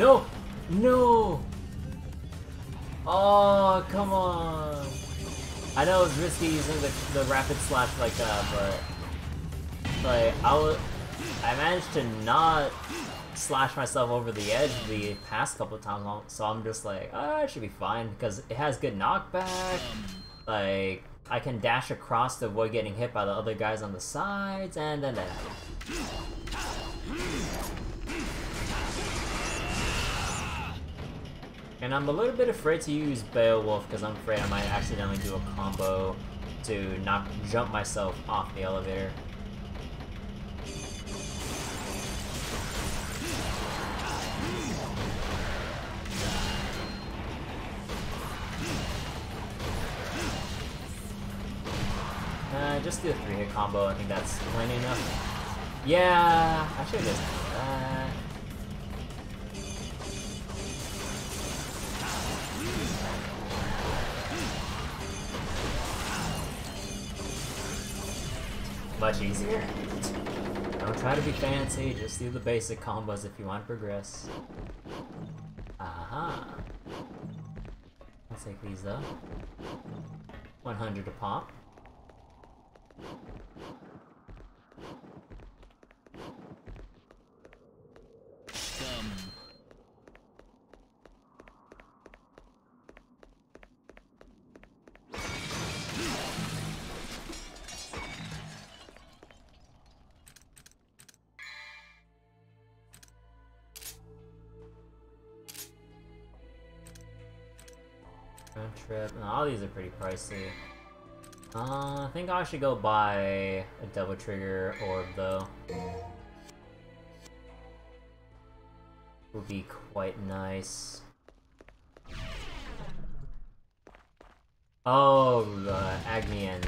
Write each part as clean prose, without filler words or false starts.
No! No! Oh, come on! I know it was risky using the rapid slash like that, but... like, I managed to not slash myself over the edge the past couple of times, so I'm just like, ah, I should be fine, because it has good knockback, like, I can dash across to avoid getting hit by the other guys on the sides, and then that happens. And I'm a little bit afraid to use Beowulf because I'm afraid I might accidentally do a combo to not jump myself off the elevator. Just do a 3-hit combo, I think that's plenty enough. Yeah, I should've just done that. Much easier. Don't try to be fancy, just do the basic combos if you want to progress. Aha! I'll take these though. 100 a pop. Trip. No, all these are pretty pricey. I think I should go buy a double trigger orb though. Would be quite nice. Oh, Agni and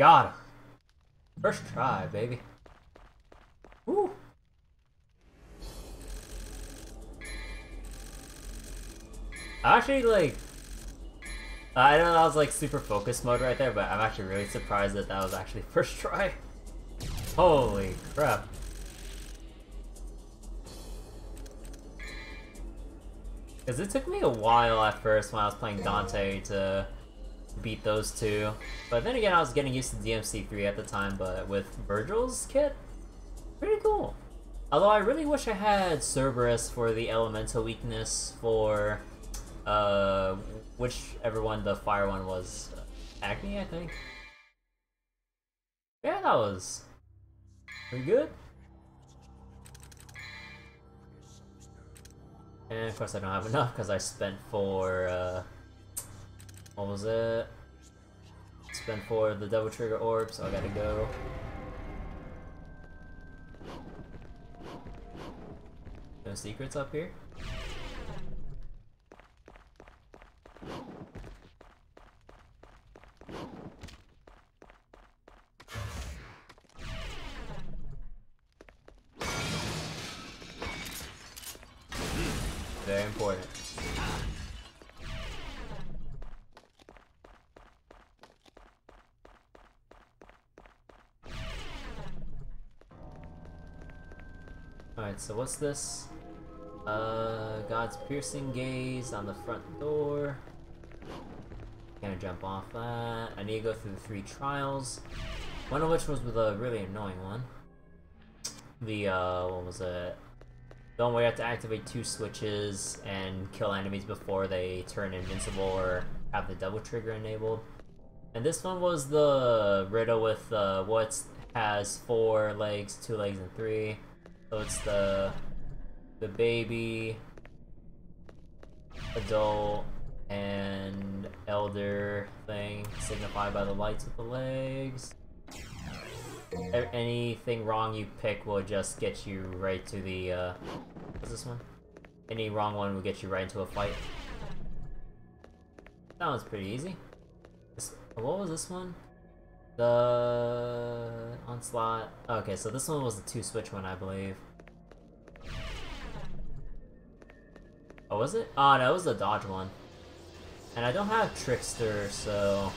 Got him. First try, baby. Woo. Actually, like, I know that was like super focus mode right there, but I'm actually really surprised that that was actually first try. Holy crap. Because it took me a while at first when I was playing Dante to beat those two. But then again, I was getting used to DMC3 at the time, but with Vergil's kit, pretty cool. Although I really wish I had Cerberus for the elemental weakness for whichever one the fire one was. Agni, I think. Yeah, that was pretty good. And of course I don't have enough because I spent for, what was it? Spent for the double trigger orb, so I gotta go. No secrets up here? Very important. Alright, so what's this? God's piercing gaze on the front door. Gonna jump off that. I need to go through the 3 trials. One of which was with a really annoying one. The, what was it? The one where you have to activate 2 switches and kill enemies before they turn invincible or have the double trigger enabled. And this one was the riddle with what has 4 legs, 2 legs, and 3. So it's the baby, adult, and elder thing signified by the lights with the legs. Anything wrong you pick will just get you right to the, what's this one? Any wrong one will get you right into a fight. That one's pretty easy. This, what was this one? The onslaught. Okay, so this one was the 2-switch one, I believe. Oh, was it? Oh, no, it was the dodge one. And I don't have Trickster, so...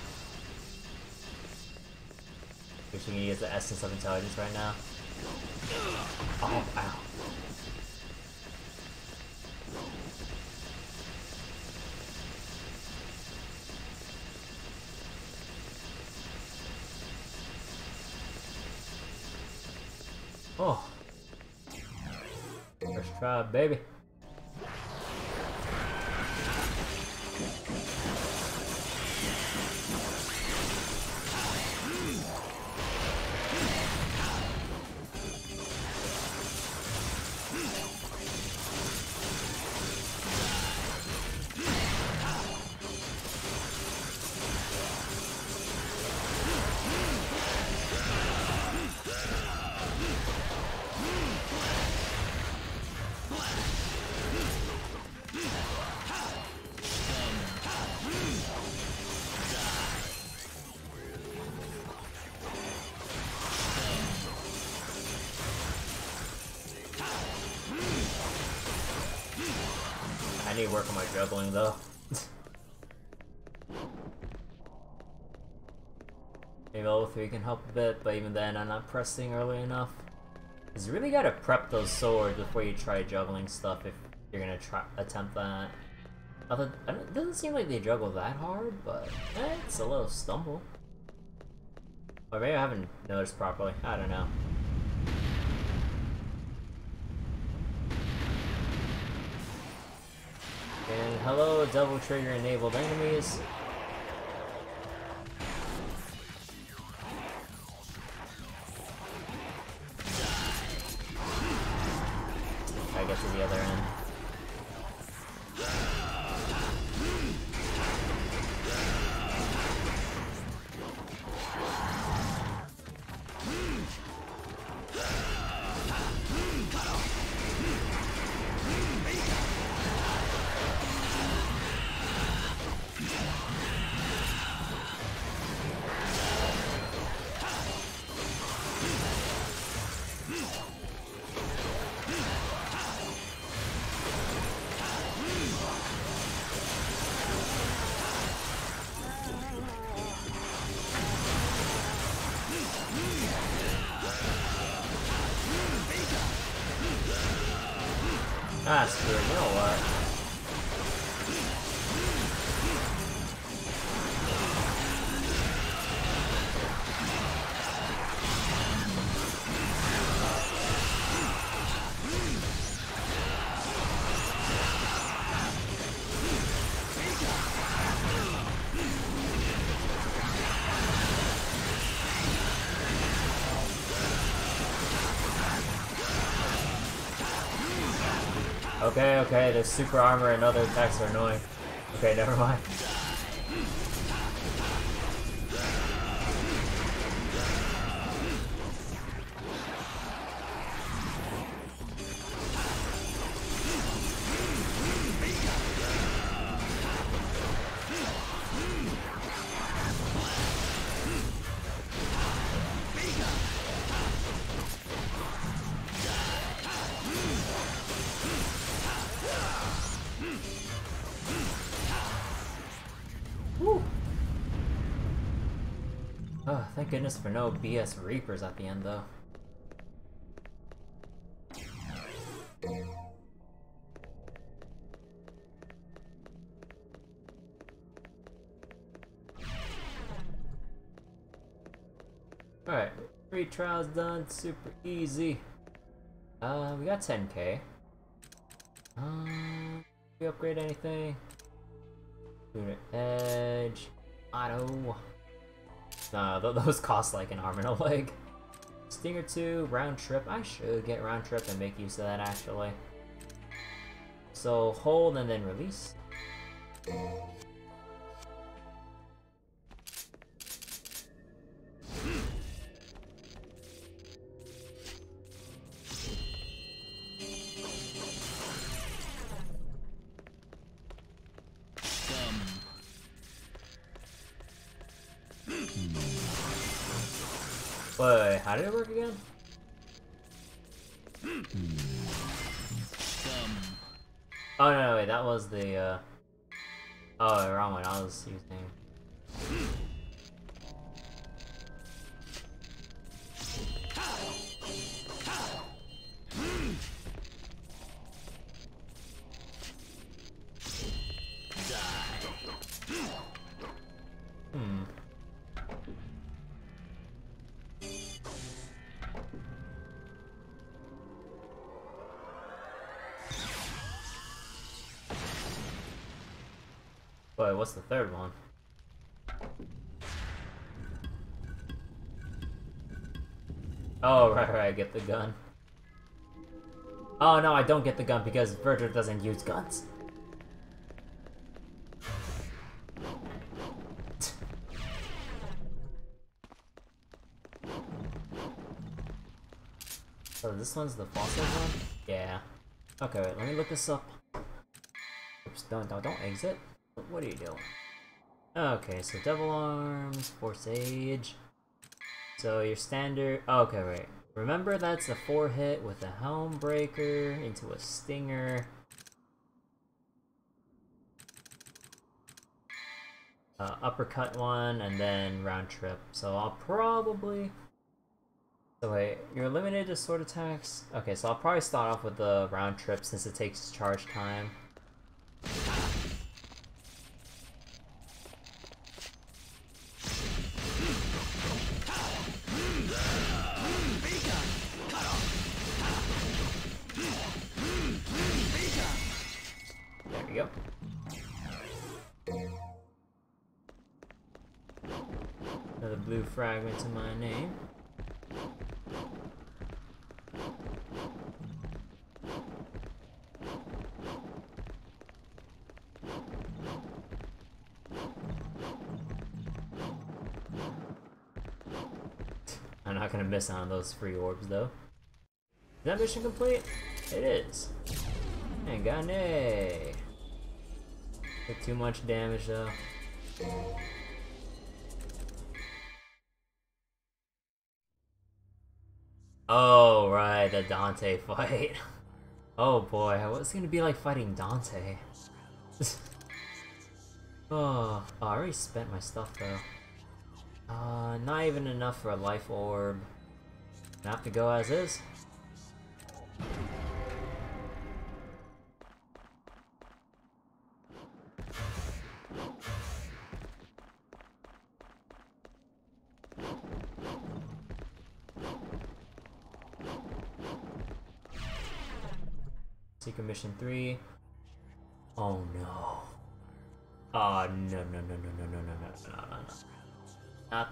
Which you can use the essence of intelligence right now. Oh, ow. Oh. First try, baby. I need to work on my juggling though. Maybe level 3 can help a bit, but even then I'm not pressing early enough. Cause you really gotta prep those swords before you try juggling stuff if you're gonna try attempt that. Although, it doesn't seem like they juggle that hard, but it's a little stumble. Or maybe I haven't noticed properly, I don't know. And hello, double trigger enabled enemies. I get to the other end. pass through. Now what? Okay, okay, the super armor and other attacks are annoying. Okay, never mind. Oh, thank goodness for no BS Reapers at the end, though. Alright, 3 trials done, super easy. We got 10k. We upgrade anything? Lunar Edge, Auto. Nah, those cost like an arm and a leg. Stinger 2, round trip. I should get round trip and make use of that actually. So hold and then release. Wait, how did it work again? Oh no, no, wait, that was the oh, the wrong one, I was using... Wait, what's the third one? Oh, right, right, get the gun. Oh no, I don't get the gun because Vergil doesn't use guns. So this one's the fossil one? Yeah. Okay, wait, let me look this up. Oops, don't exit. What are you doing? Okay, so double arms, Force Edge. So your standard. Okay, right. Remember that's a 4-hit with a helm breaker into a stinger. Uppercut one and then round trip. So I'll probably. So wait, you're limited to sword attacks. Okay, so I'll probably start off with the round trip since it takes charge time. Fragments in my name. I'm not gonna miss out on those free orbs though. Is that mission complete? It is. And Gane. Took too much damage though. Oh, right, the Dante fight. Oh boy, what's it gonna be like fighting Dante? Oh, I already spent my stuff though. Not even enough for a life orb. I have to go as is. Secret Mission 3. Oh no. Oh no.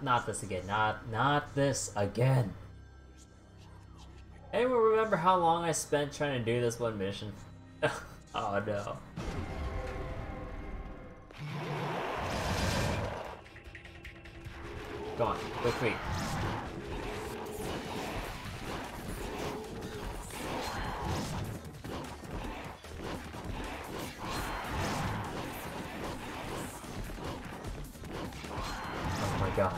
Not this again. Not this again. Anyone remember how long I spent trying to do this one mission? Oh no. Go on, go free. God.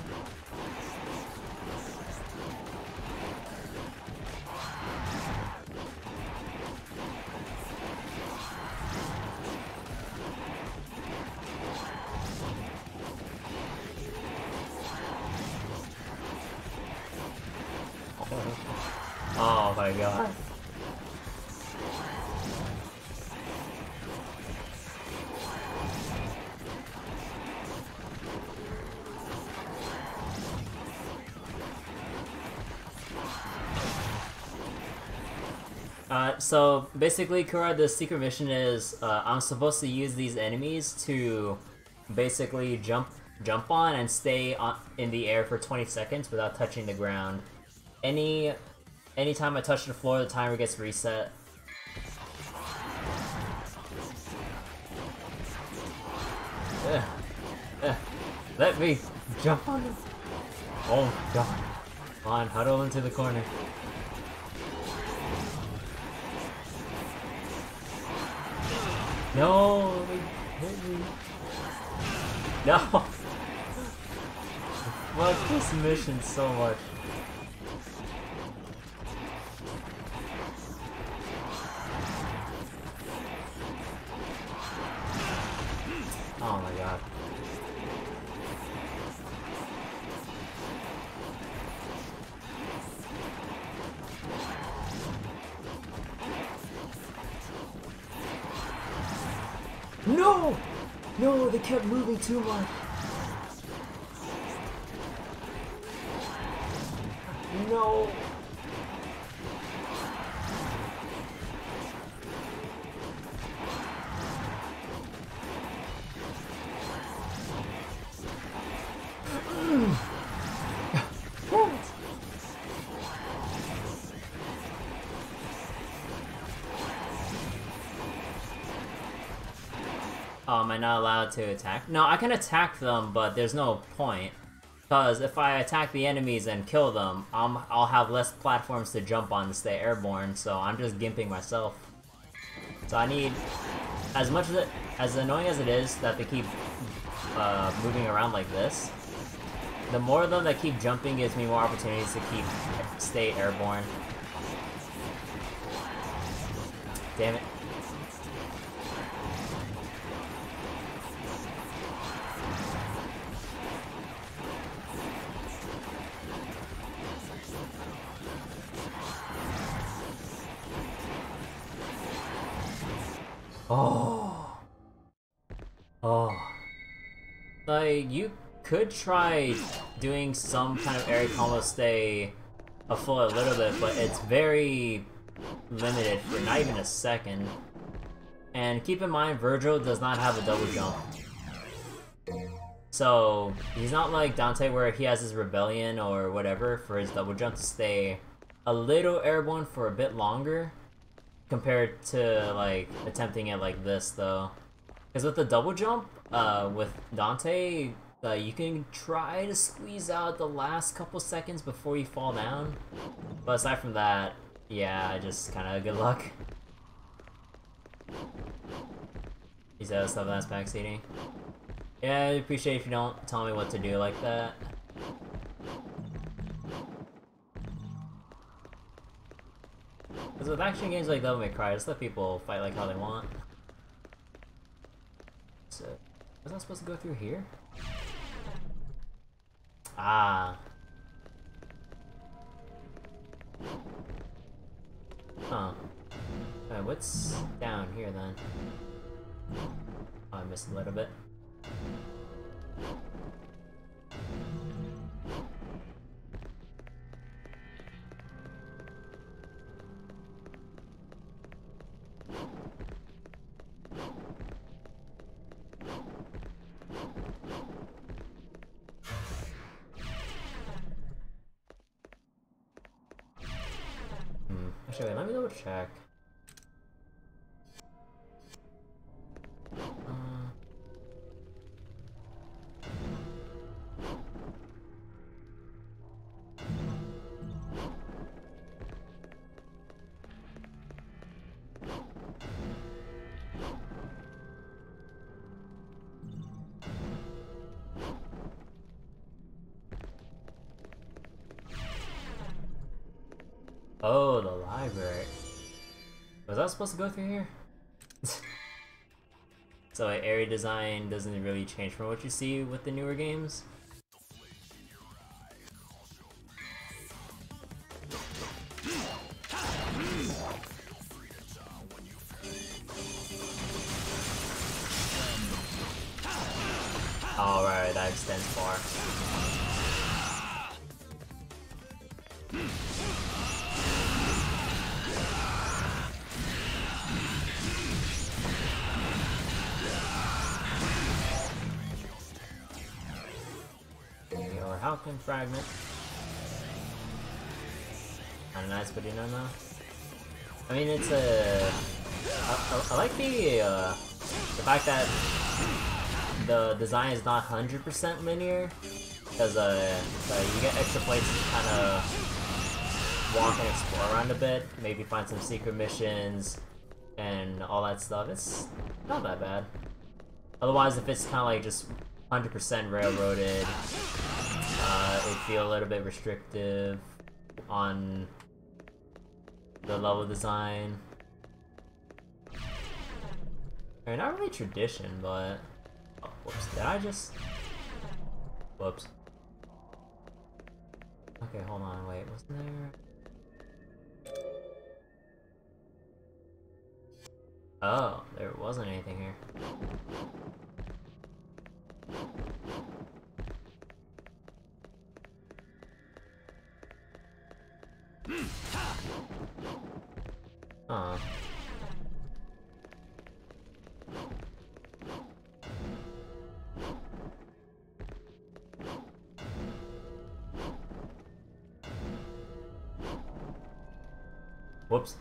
Oh my God. So basically, Kura, the secret mission is I'm supposed to use these enemies to basically jump on and stay in the air for 20 seconds without touching the ground. Any time I touch the floor, the timer gets reset. Let me jump on this. Oh my God! Come on, huddle into the corner. No, they hit me. No! Fuck this mission so much. Oh my God. No! No, they kept moving too much. No. Am I not allowed to attack? No, I can attack them, but there's no point. Because if I attack the enemies and kill them, I'll have less platforms to jump on to stay airborne, so I'm just gimping myself. So I need, as much as as annoying as it is that they keep moving around like this, the more of them that keep jumping gives me more opportunities to stay airborne. Damn it. Oh. Oh. Like, you could try doing some kind of area combo stay afloat a little bit, but it's very limited for not even a second. And keep in mind, Vergil does not have a double jump. So, he's not like Dante where he has his Rebellion or whatever for his double jump to stay a little airborne for a bit longer. Compared to, like, attempting it like this, though. Because with the double jump, with Dante, you can try to squeeze out the last couple seconds before you fall down. But aside from that, yeah, just kind of good luck. He's out of stuff that's backseating. Yeah, I'd appreciate if you don't tell me what to do like that. Because with action games like Devil May Cry, just let people fight like how they want. So, was I supposed to go through here? Ah. Huh. Alright, what's down here then? Oh, I missed a little bit. Actually, wait, let me double check. Oh, the library. Was I supposed to go through here? So area design doesn't really change from what you see with the newer games. Alright, that extends far. Fragment. Kind of nice, but you know now. I mean, it's a. I like the fact that the design is not 100% linear, because so you get extra places to kind of walk and explore around a bit, maybe find some secret missions and all that stuff. It's not that bad. Otherwise, if it's kind of like just 100% railroaded. It feel a little bit restrictive on the level design. They're not really tradition, but oh, whoops! Did I just? Whoops. Okay, hold on. Wait, wasn't there? Oh, there wasn't anything here. Huh. Whoops.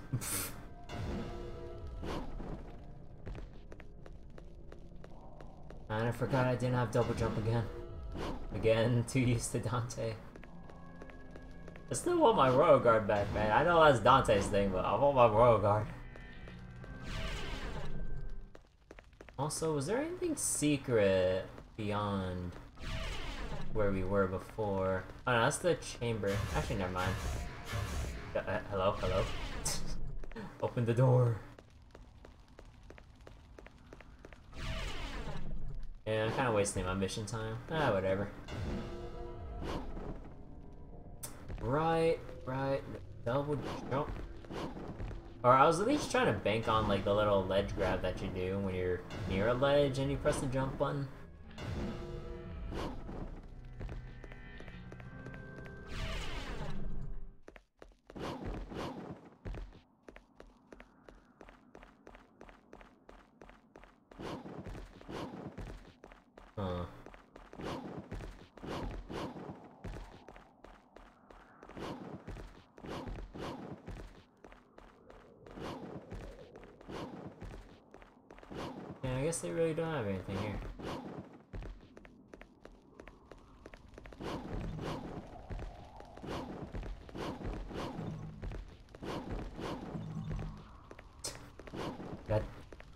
And I forgot I didn't have double jump again. Again, too used to Dante. I still want my Royal Guard back, man. I know that's Dante's thing, but I want my Royal Guard. Also, was there anything secret beyond where we were before? Oh no, that's the chamber. Actually, never mind. Hello, hello. Open the door. Yeah, I'm kind of wasting my mission time. Ah, whatever. Right, double jump. Or I was at least trying to bank on like the little ledge grab that you do when you're near a ledge and you press the jump button. I guess they really don't have anything here. God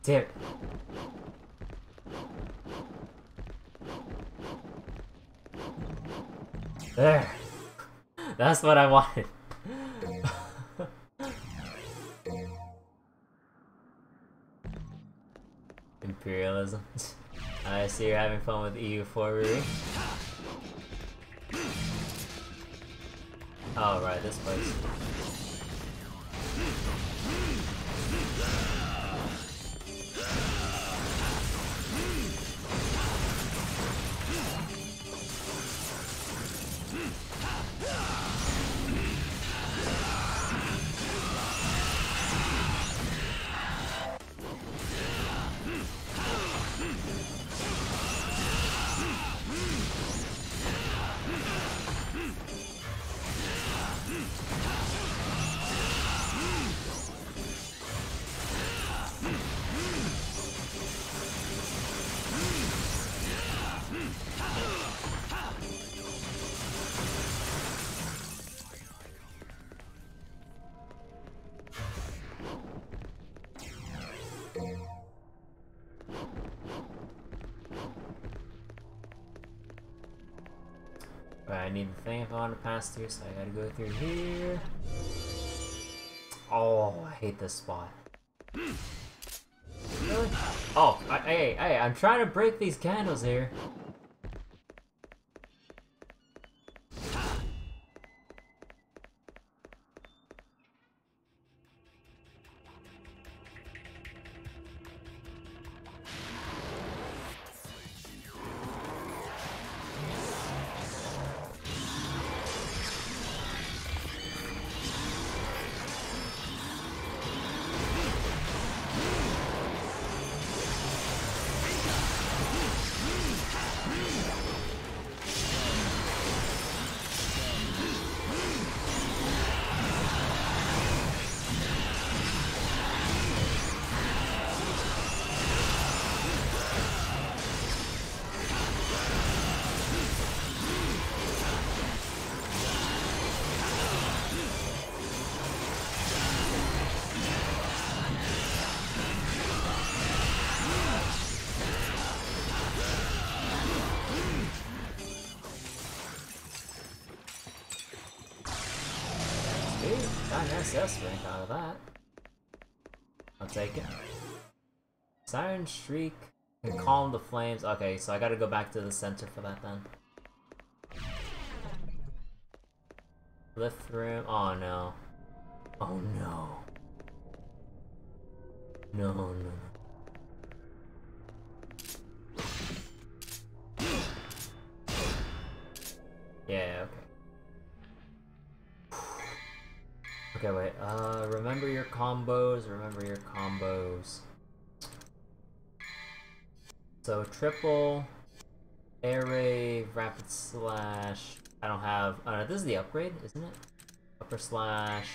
damn it. There. That's what I wanted. Imperialism. I see you're having fun with EU4, Riri. Oh, right, this place. But I need the Phantom to pass through, so I gotta go through here. Oh, I hate this spot. Really? Oh, hey, I'm trying to break these candles here. Yes, rank out of that. I'll take it. Siren Shriek can calm the flames. Okay, so I gotta go back to the center for that then. Lift room. Oh no. Oh no. No, no, no. Yeah, okay. Okay, wait, remember your combos, So, triple, air rave, rapid slash, I don't have, oh no, this is the upgrade, isn't it? Upper slash.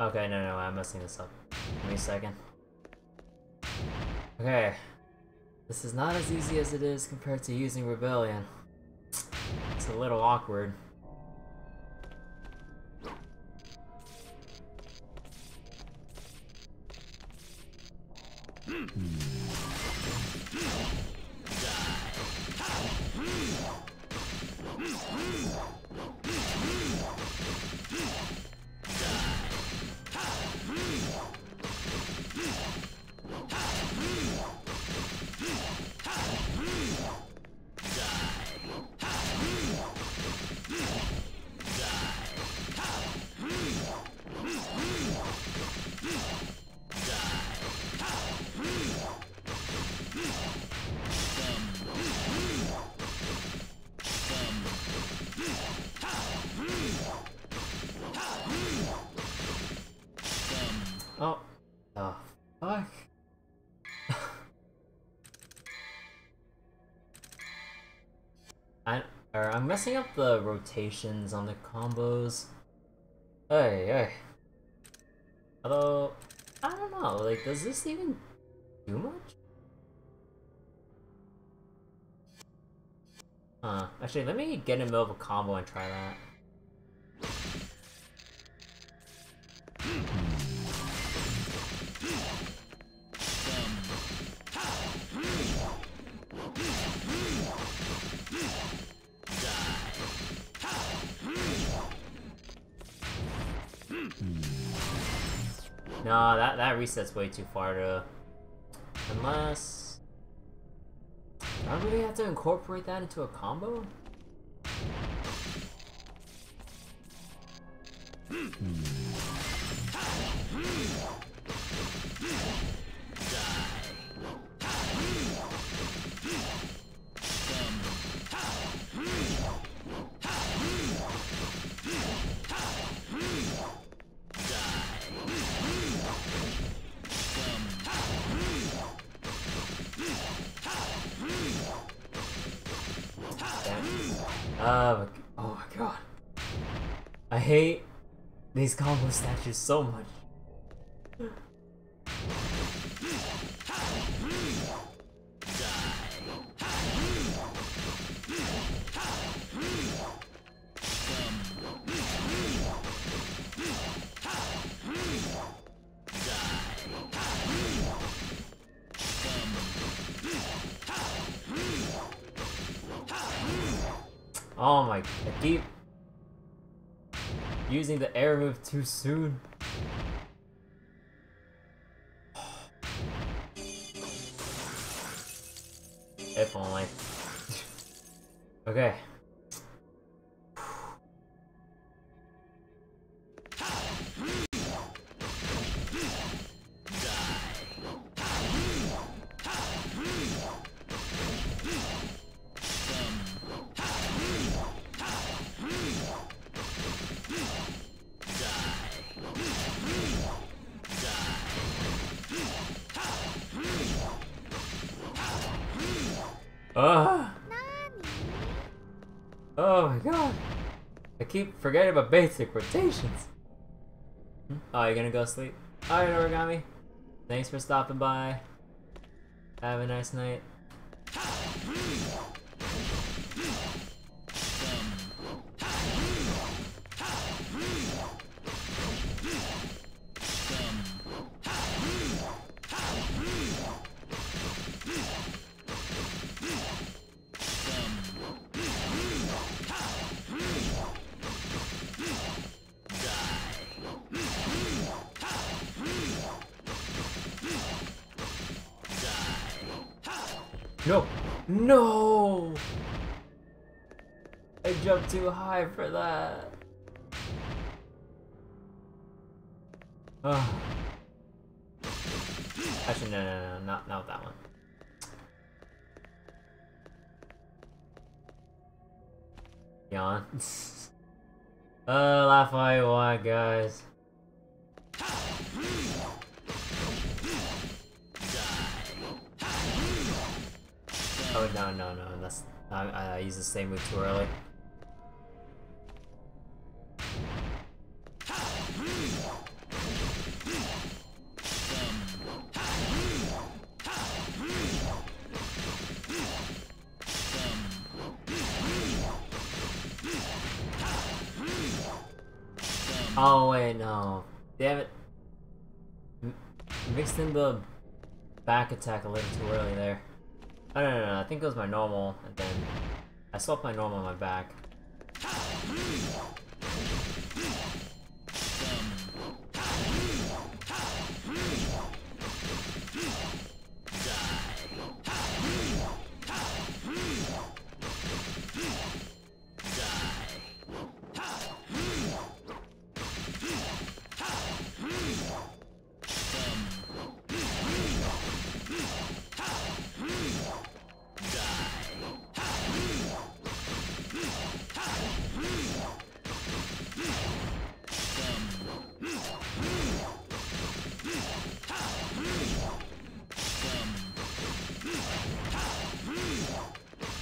Okay, no, I'm messing this up. Give me a second. Okay. This is not as easy as it is compared to using Rebellion. It's a little awkward. Messing up the rotations on the combos. Hey, hey. Although, I don't know, like, does this even do much? Huh. Actually, let me get in the middle of a combo and try that. No, that resets way too far to... Unless... I don't really have to incorporate that into a combo? Oh my god. I hate these combo statues so much. Oh my, I keep using the air move too soon. If only. Okay. Oh my god. I keep forgetting about basic rotations. Oh, you're gonna go sleep? Alright, Origami. Thanks for stopping by. Have a nice night. No! No! I jumped too high for that! Oh. Actually, no, not that one. Yawn. Laugh all you want, guys. Oh no, that's I used the same move too early. Oh wait, no. Damn it. Mixed in the back attack a little too early there. Oh, no, I think it was my normal, and then I swapped my normal on my back.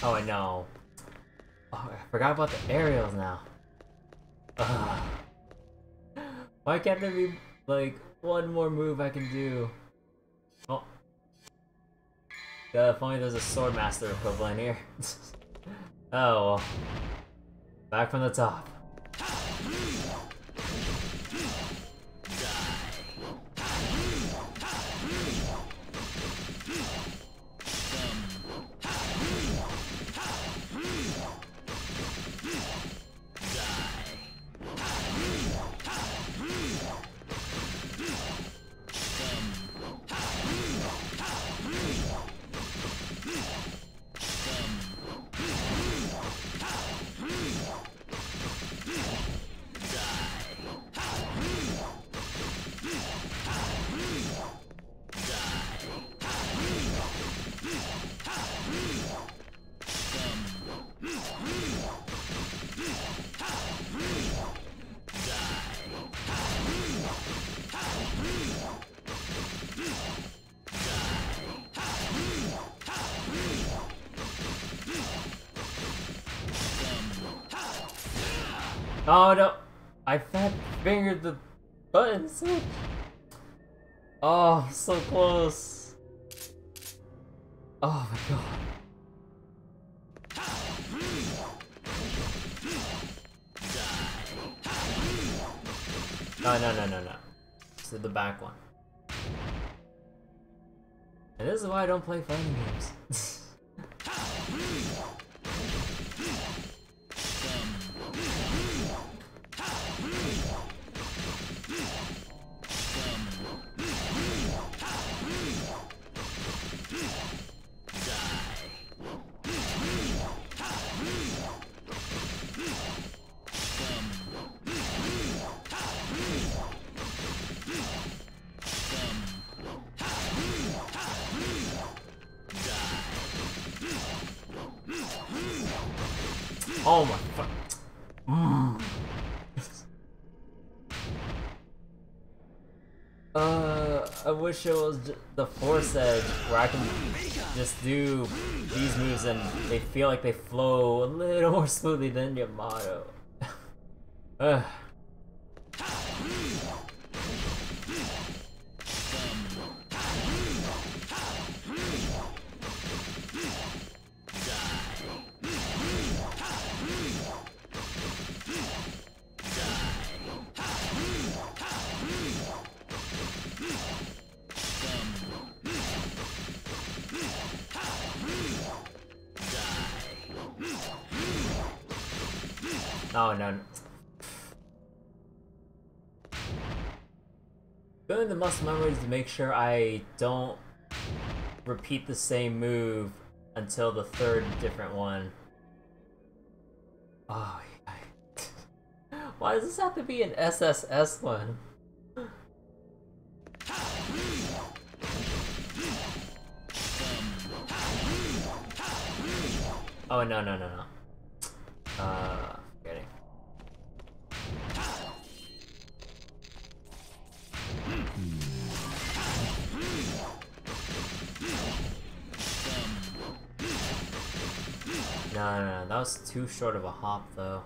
Oh, I know. Oh, I forgot about the aerials now. Ugh. Why can't there be, like, one more move I can do? Oh. God, if only there's a Swordmaster equivalent here. Oh, well. Back from the top. Oh no! I fat fingered the button. Oh, so close. Oh my god. No, no, no, no, no. This is the back one. And this is why I don't play fighting games. Oh my fuck. I wish it was the Force Edge where I can just do these moves and they feel like they flow a little more smoothly than Yamato. Oh no. Doing the muscle memory is to make sure I don't repeat the same move until the third different one. Oh yeah. Why does this have to be an SSS one? Oh no no no no. No, no, no, that was too short of a hop, though.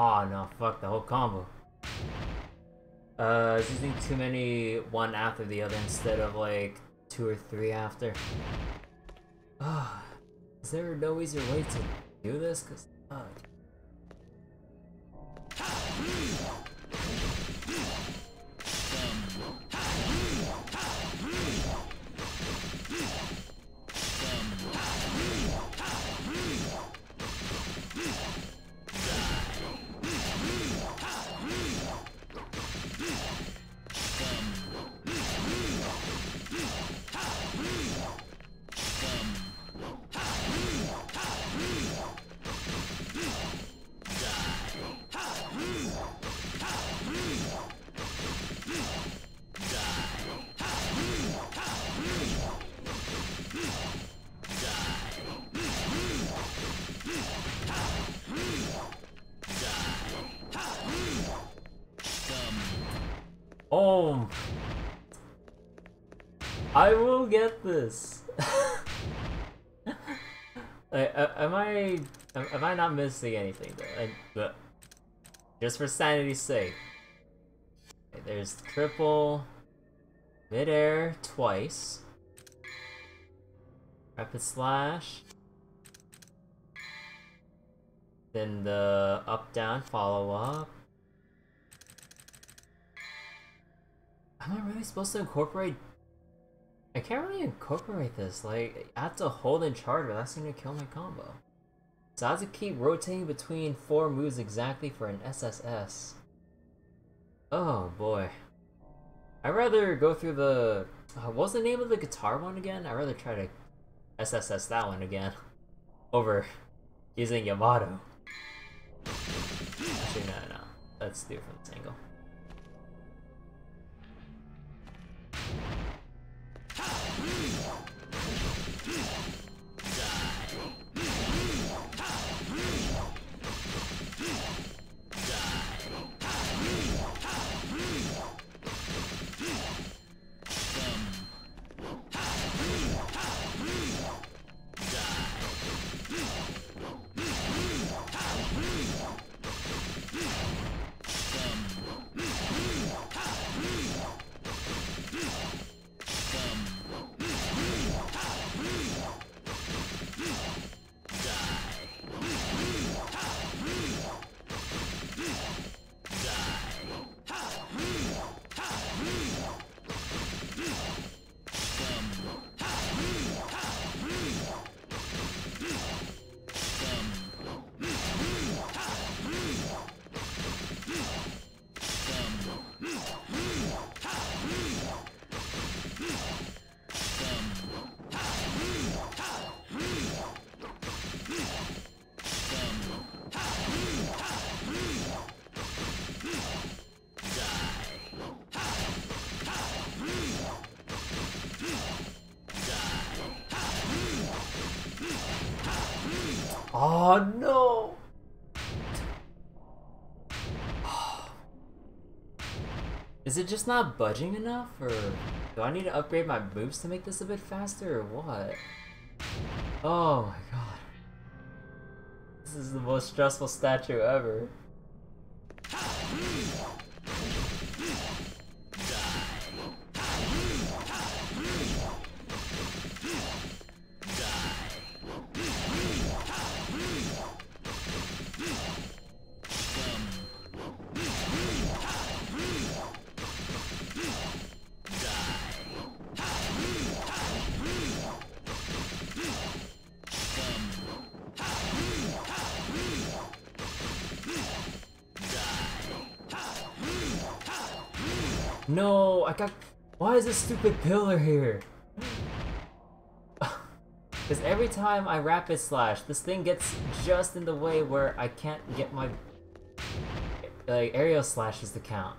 Oh no, fuck the whole combo. I was using too many one after the other instead of like two or three after. Is there no easier way to do this? Cause fuck. Oh, I will get this. Am I not missing anything though? But just for sanity's sake, okay, there's triple, midair twice, rapid slash, then the up down follow up. am I really supposed to incorporate? I can't really incorporate this. Like, I have to hold and charge, but that's going to kill my combo. So I have to keep rotating between 4 moves exactly for an SSS. Oh boy. I'd rather go through the... what's the name of the guitar one again? I'd rather try to SSS that one again over using Yamato. Actually, no. Let's do it from this angle. Oh no! Is it just not budging enough, or do I need to upgrade my moves to make this a bit faster, or what? Oh my god. This is the most stressful statue ever. No, I got. Why is this stupid pillar here? Because every time I rapid slash, this thing gets just in the way where I can't get my like aerial slashes to count.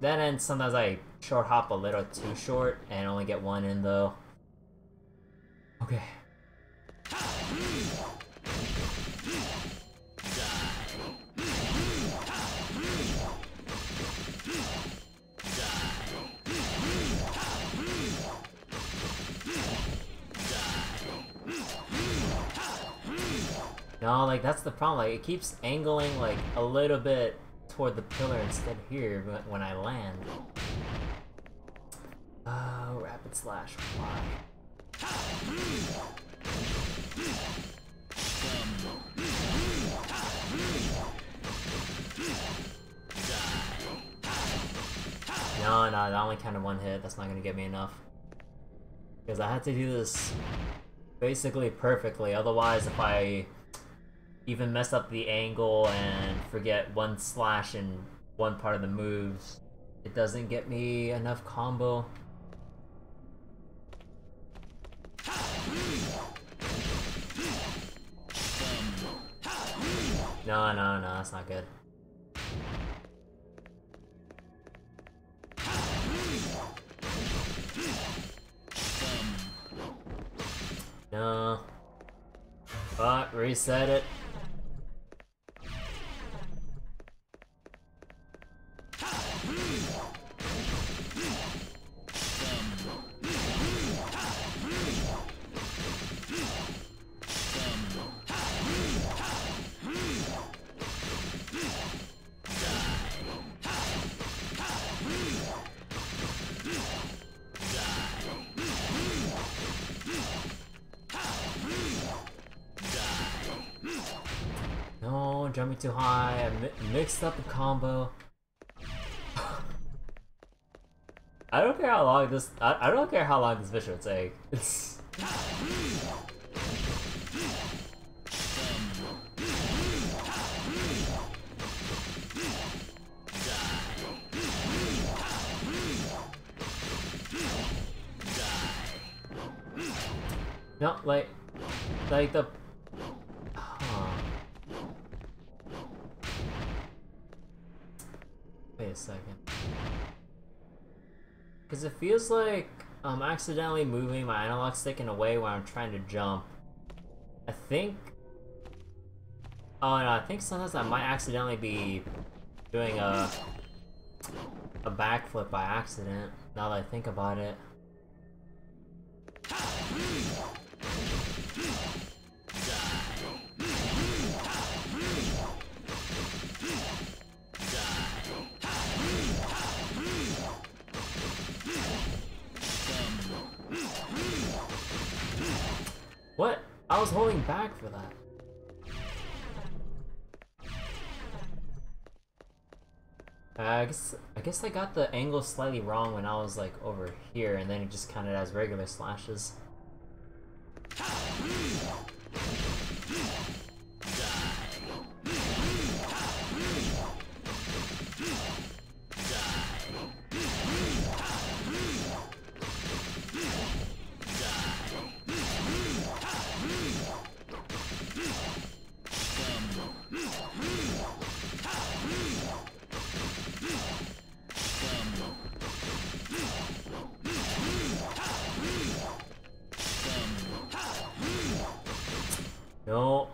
That and sometimes I short hop a little too short and only get one in though. Okay. No, like, that's the problem, like, it keeps angling, like, a little bit toward the pillar instead here, but when I land. Oh, rapid slash, why? No, that only counted one hit, that's not gonna get me enough. Because I had to do this basically perfectly, otherwise if I... even mess up the angle and forget one slash in one part of the moves, it doesn't get me enough combo. No, that's not good. No. But reset it. Jumping too high, I mixed up the combo. I don't care how long this. I don't care how long this mission would take. It's. No, like the. Huh. Wait a second. Because it feels like I'm accidentally moving my analog stick in a way where I'm trying to jump. I think. Oh no, I think sometimes I might accidentally be doing a backflip by accident. Now that I think about it. What? I was holding back for that. I guess I got the angle slightly wrong when I was like over here, and then it just counted as regular slashes. No,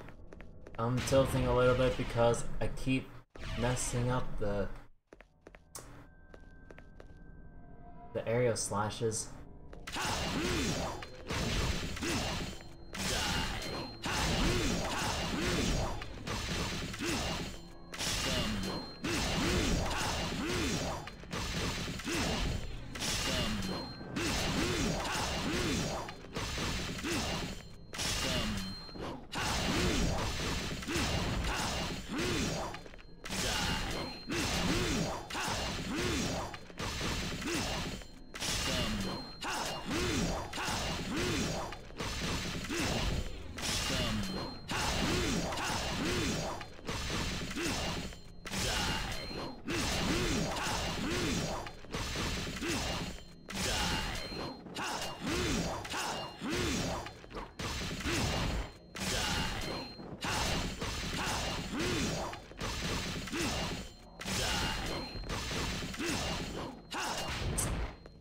I'm tilting a little bit because I keep messing up the aerial slashes.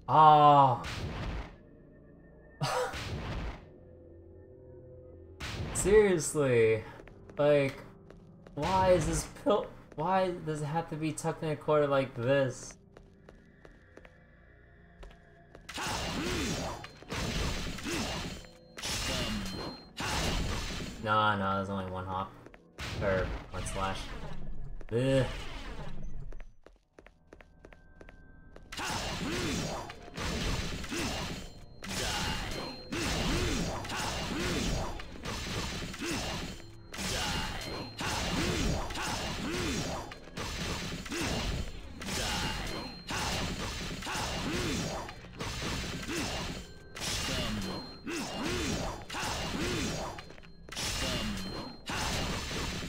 Oh. Seriously, like, why is this pill? Why does it have to be tucked in a corner like this? No, there's only one hop, or one slash. Ugh.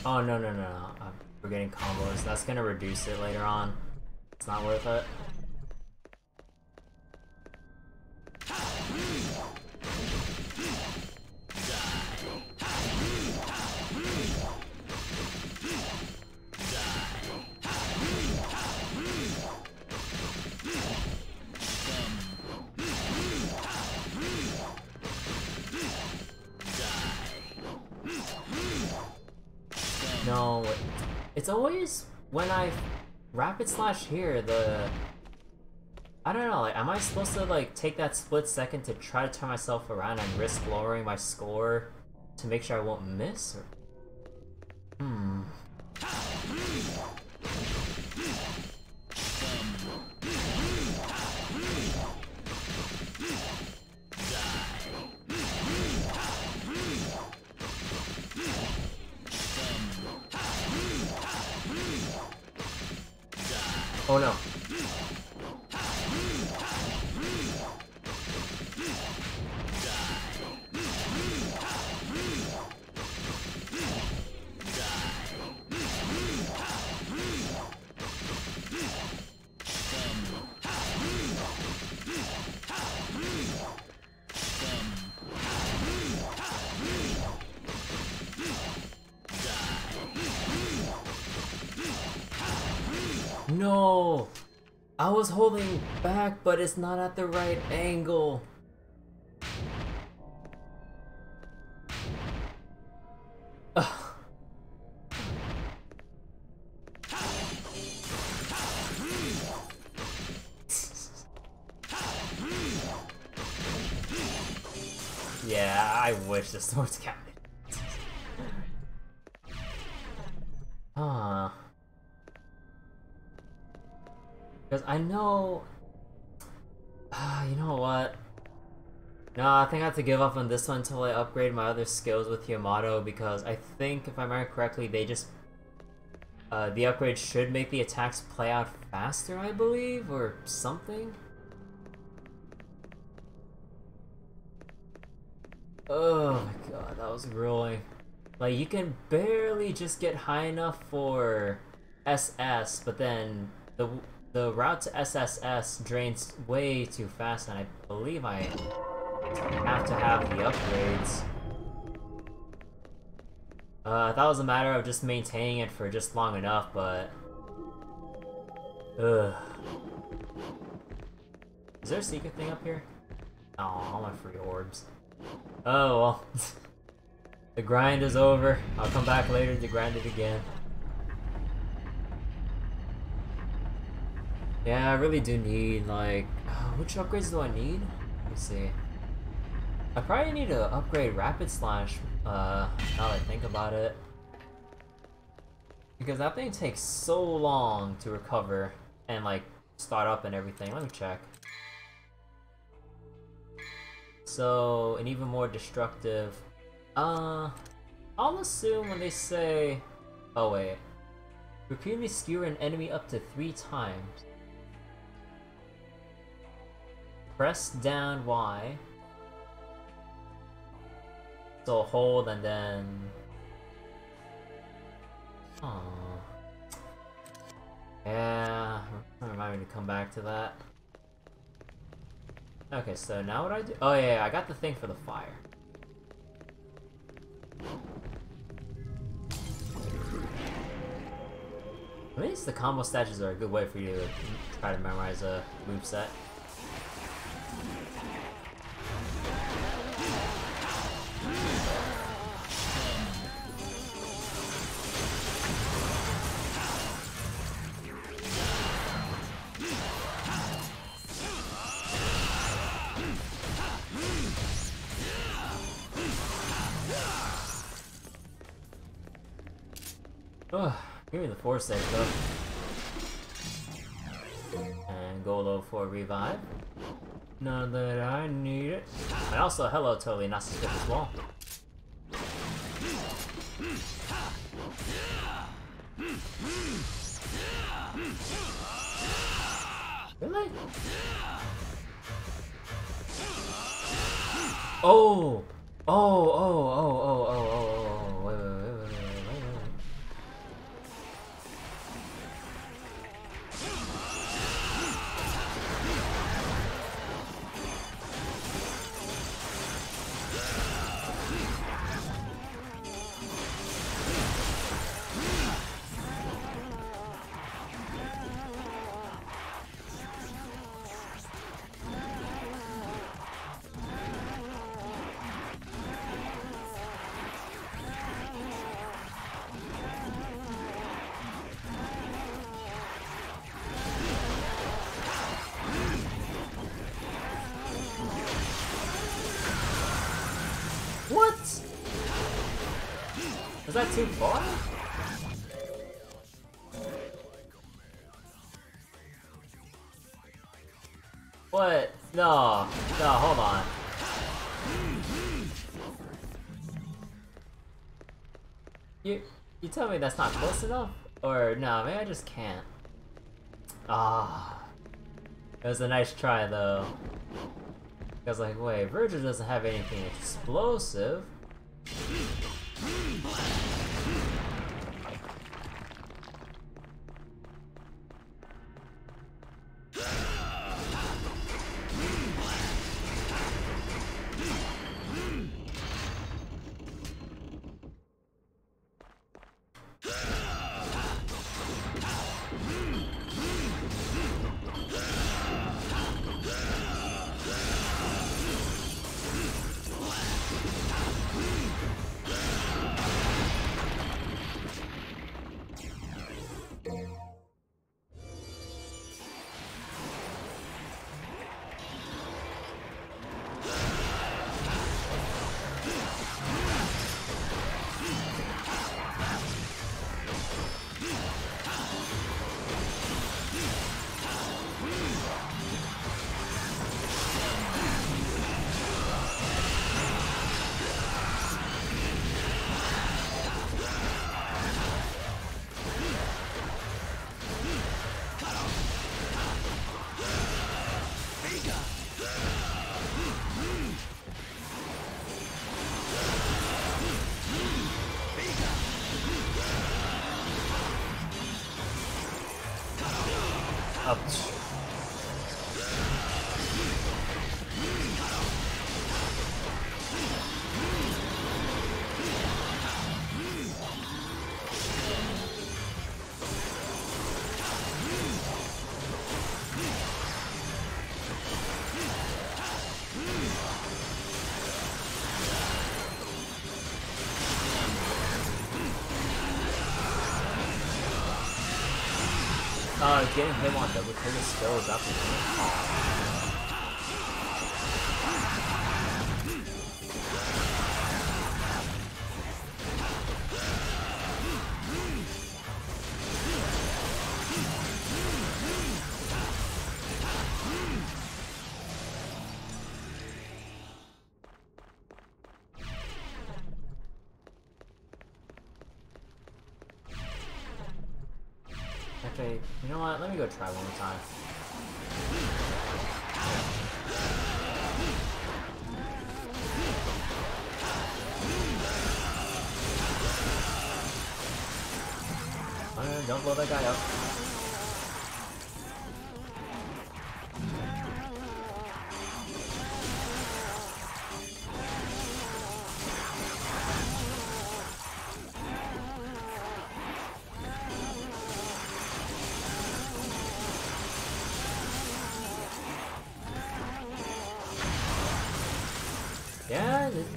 Oh, no, we're getting combos. That's gonna reduce it later on. It's not worth it. No, it's always when I rapid slash here, I don't know, like, am I supposed to, like, take that split second to try to turn myself around and risk lowering my score to make sure I won't miss? Or... Oh no. No! I was holding back, but it's not at the right angle. Ugh. Yeah, I wish the swords counted. Huh. Because I know... you know what? No, I think I have to give up on this one until I upgrade my other skills with Yamato, because I think, if I remember correctly, they just... the upgrade should make the attacks play out faster, I believe, or something? Oh my god, that was grueling. Like, you can barely just get high enough for SS, but then the route to SSS drains way too fast, and I believe I have to have the upgrades. I thought it was a matter of just maintaining it for just long enough, but... Ugh. Is there a secret thing up here? Oh, all my free orbs. Oh well. The grind is over. I'll come back later to grind it again. Yeah, I really do need, like... which upgrades do I need? Let me see. I probably need to upgrade Rapid Slash, now that I think about it. Because that thing takes so long to recover and, like, start up and everything. Let me check. So, an even more destructive... I'll assume when they say... Oh wait. Repeatedly skewer an enemy up to 3 times. Press down Y. So hold and then... Aww. Yeah, remind me to come back to that. Okay, so now what I do? Oh yeah, I got the thing for the fire. At least the combo stashes are a good way for you to try to memorize a moveset. Give me the Force Edge though. And go low for a revive. Now that I need it. And also, hello, totally not suspicious as well. Really? Oh! Oh, oh, oh, oh, oh, oh. Is that too far? What? No, no, hold on. You tell me that's not close enough? Or no, maybe I just can't. Ah, it was a nice try though. I was like, wait, Vergil doesn't have anything explosive. up to. Getting him on double click his skill is up to me. You know what? Let me go try one more time. Don't blow that guy up.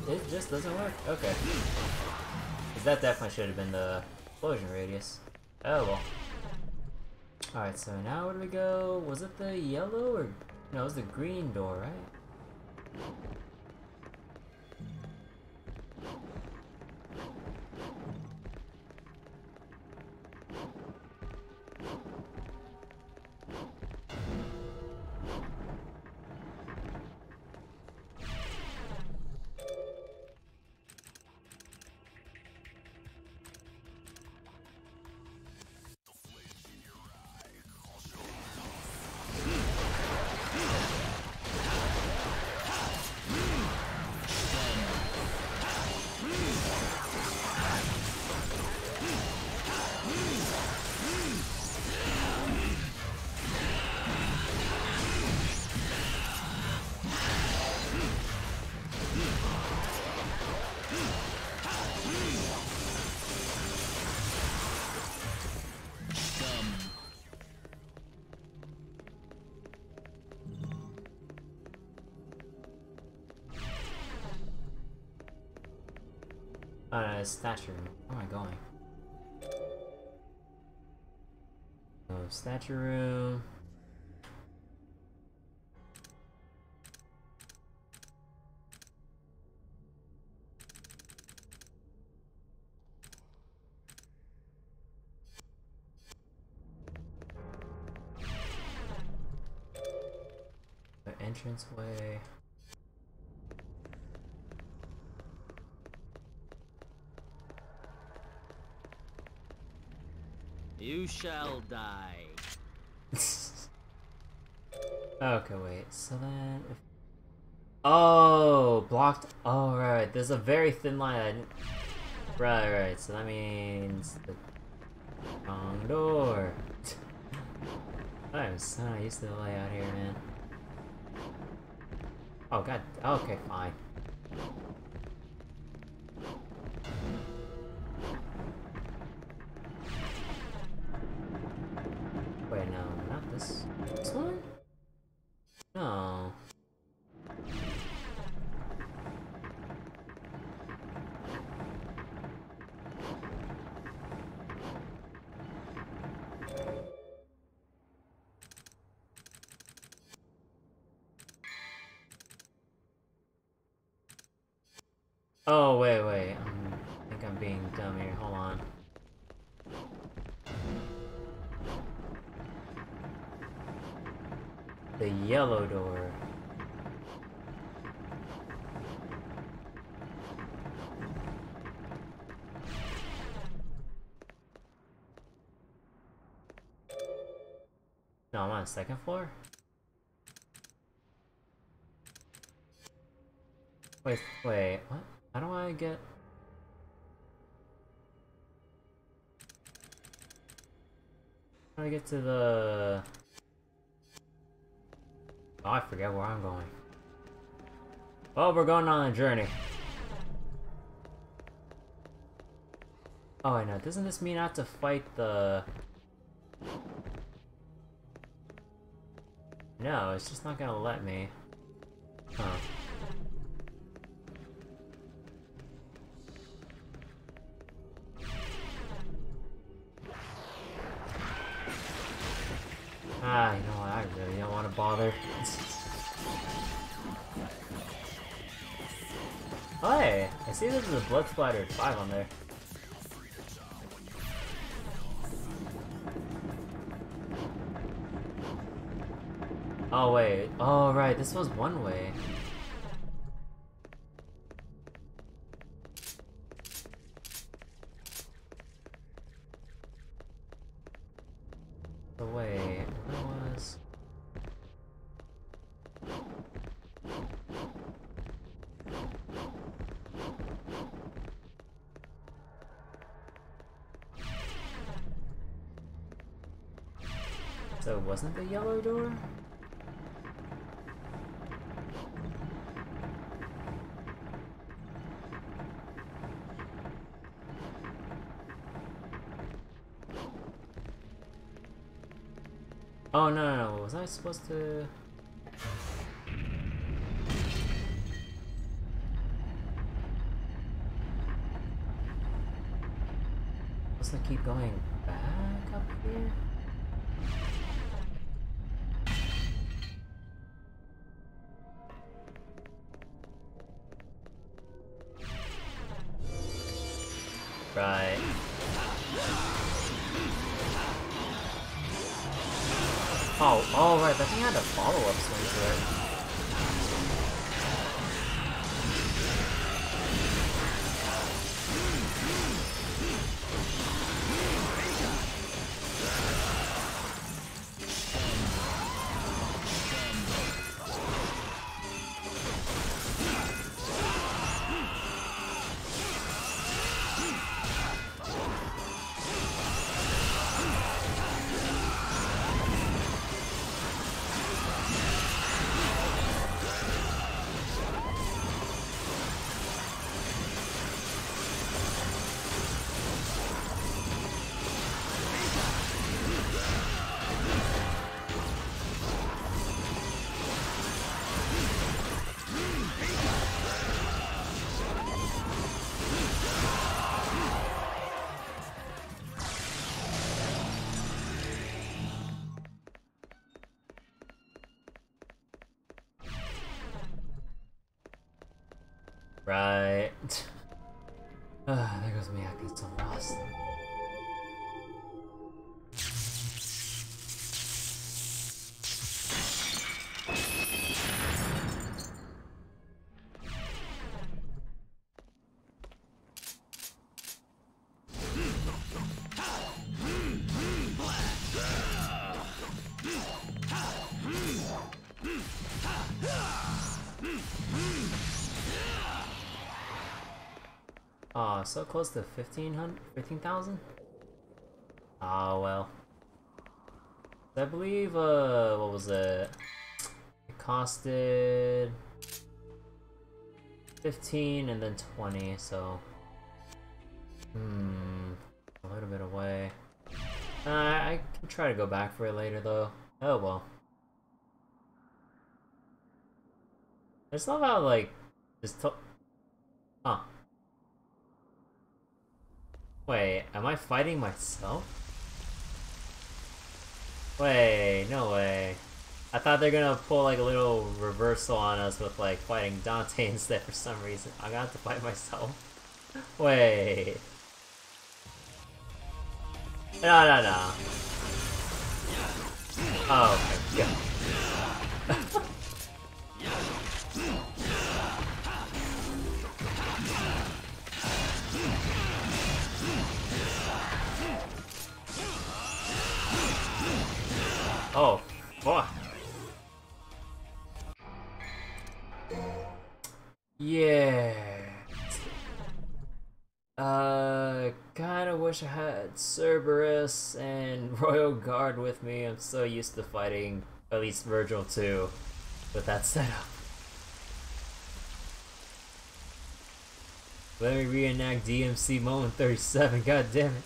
It just doesn't work. Okay. Because that definitely should have been the explosion radius. Oh well. Alright, so now where do we go? Was it the yellow or... No, it was the green door, right? Statue room. Where am I going? Oh, statue room. The entranceway. You shall die. Okay, wait. So then... If... Oh! Blocked... Oh, right. There's a very thin line. I didn't... Right. So that means... The wrong door. I'm so not used to the layout here, man. Oh, god. Okay, fine. Oh, wait, I think I'm being dumb here, hold on. The yellow door. No, I'm on the second floor? Wait, what? How do I get... How do I get to the... Oh, I forget where I'm going. Well, we're going on a journey. Oh, I know. Doesn't this mean I have to fight the... No, it's just not gonna let me. Huh. Ah, you know what? I really don't want to bother. Hey! I see this is a blood splatter 5 on there. Oh wait, oh right, this was one way. So wait, what was... So it wasn't the yellow door? Oh, no, no, no, was I supposed to... Must I keep going back up here? Right. Oh, all right. That thing had a follow-up swing to it. Right. There goes me, I get so lost. Aw, so close to 1,500? 15,000? Ah, well. I believe, what was it? It costed... 15 and then 20, so... A little bit away. I can try to go back for it later, though. Oh, well. I just love how, like, just huh. Wait, am I fighting myself? Wait, no way. I thought they were gonna pull like a little reversal on us with like fighting Dante instead for some reason. I'm gonna have to fight myself. Wait. No, no, no. Oh my god. Oh, fuck. Yeah. Kinda wish I had Cerberus and Royal Guard with me. I'm so used to fighting at least Vergil 2. with that setup. Let me reenact DMC moment 37, god damn it.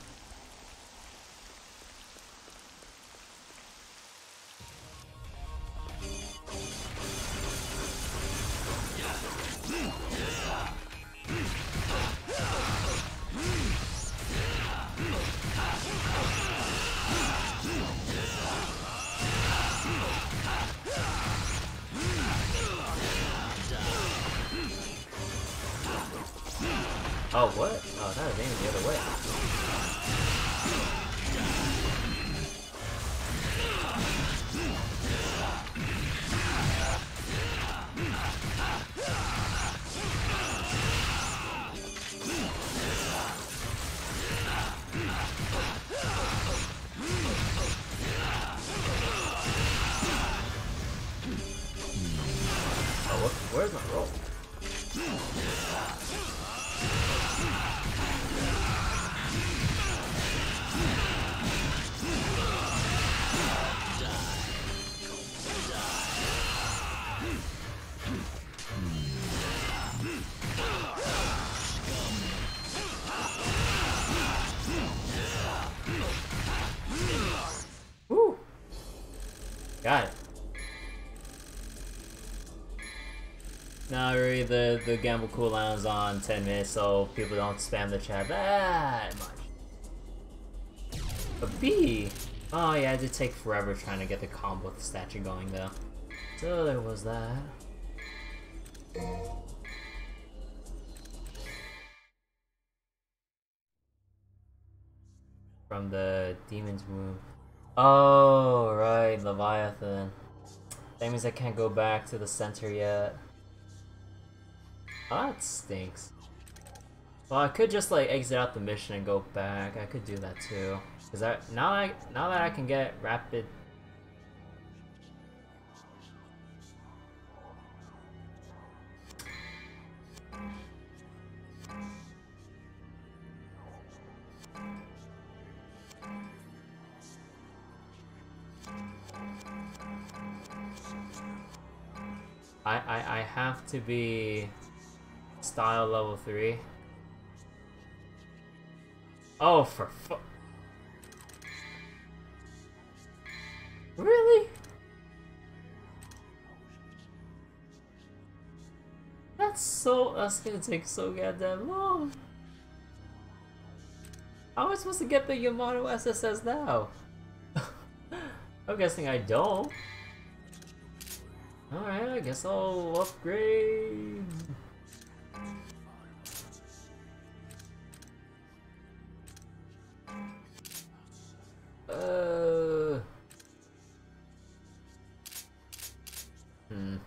Oh, what? Oh, that was aiming the other way. Oh, what? Where's my roll? Got it. Now really the gamble cooldown's on 10 minutes, so people don't spam the chat that much. A B! Oh yeah, it did take forever trying to get the combo with the statue going though. So there was that. From the Demon's Womb. Oh, right, Leviathan. That means I can't go back to the center yet. Oh, that stinks. Well, I could just like exit out the mission and go back. I could do that too. Cause now that I can get rapid. I have to be style level 3. Oh, for fuck. Really? That's gonna take so goddamn long. How am I supposed to get the Yamato SSS now? I'm guessing I don't. Alright, I guess I'll upgrade.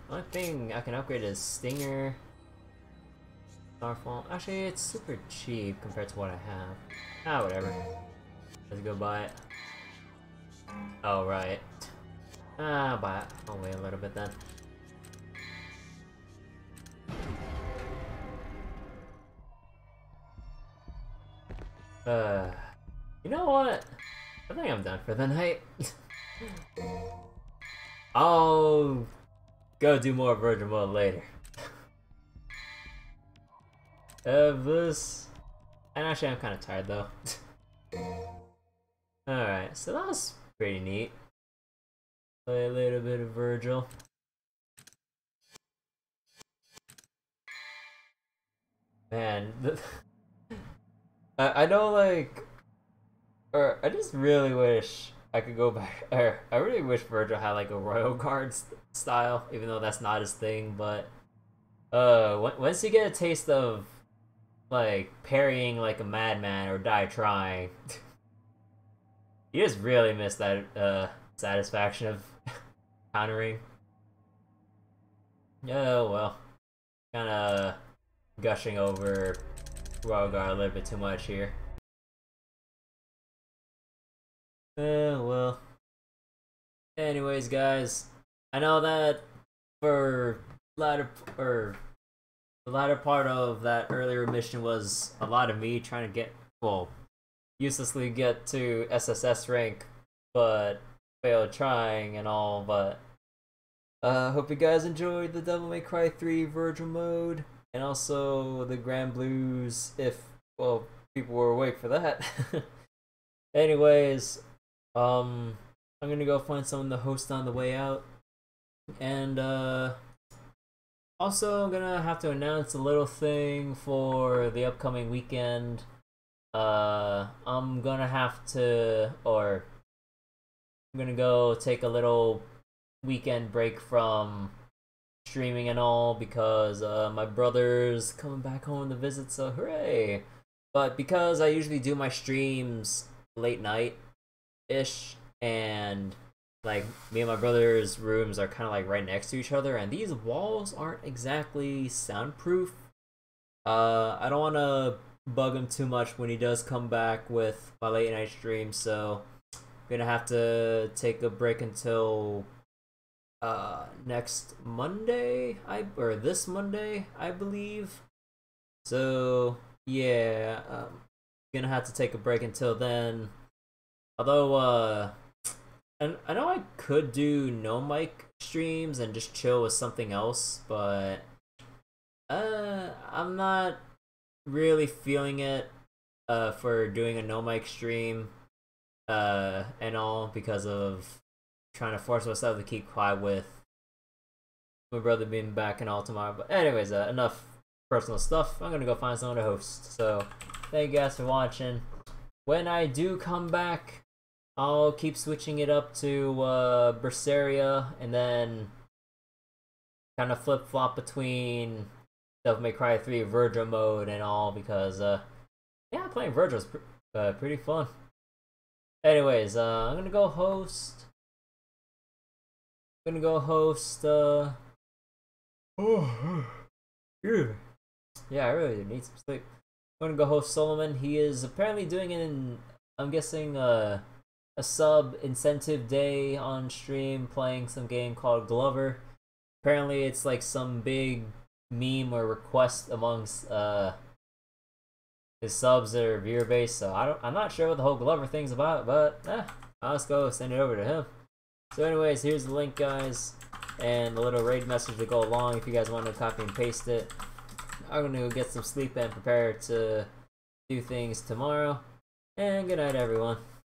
One thing I can upgrade is Stinger. Starfall. Actually, it's super cheap compared to what I have. Ah, whatever. Let's go buy it. Oh, right. Ah, buy it. I'll wait a little bit then. You know what? I think I'm done for the night. I'll go do more Vergil mode later. And actually, I'm kind of tired though. Alright, so that was pretty neat. Play a little bit of Vergil. Man, I don't like. Or I just really wish I could go back. Or I really wish Vergil had like a Royal Guard style, even though that's not his thing. But once you get a taste of like parrying like a madman or die trying, you just really miss that satisfaction of countering. Oh well, kind of gushing over Royal Guard a little bit too much here. Well. Anyways, guys, I know that for the latter part of that earlier mission was a lot of me trying to get, well, uselessly get to SSS rank, but failed trying and all. But Hope you guys enjoyed the Devil May Cry 3 Vergil mode, and also the Grand Blues, if, well, people were awake for that. Anyways, I'm gonna go find someone to host on the way out, and also I'm gonna have to announce a little thing for the upcoming weekend. I'm gonna go take a little weekend break from streaming and all, because my brother's coming back home to visit, so hooray. But because I usually do my streams late night ish and like me and my brother's rooms are kind of like right next to each other, and these walls aren't exactly soundproof, I don't want to bug him too much when he does come back with my late night stream, so I'm gonna have to take a break until next Monday, or this Monday, I believe. So yeah, gonna have to take a break until then. Although and I know I could do no mic streams and just chill with something else, but I'm not really feeling it for doing a no mic stream and all, because of trying to force myself to keep quiet with my brother being back and all tomorrow. But anyways, enough personal stuff. I'm gonna go find someone to host. So thank you guys for watching. When I do come back, I'll keep switching it up to Berseria, and then kind of flip-flop between Devil May Cry 3 Vergil mode and all, because yeah, playing Vergil is pretty fun. Anyways, I'm gonna go host. Yeah, I really need some sleep. I'm gonna go host Solomon. He is apparently doing an, I'm guessing, a sub incentive day on stream, playing some game called Glover. Apparently it's like some big meme or request amongst his subs that are viewer based, so I'm not sure what the whole Glover thing's about, but I'll just go send it over to him. So anyways, here's the link, guys, and a little raid message to go along if you guys want to copy and paste it. I'm gonna go get some sleep and prepare to do things tomorrow, and good night everyone.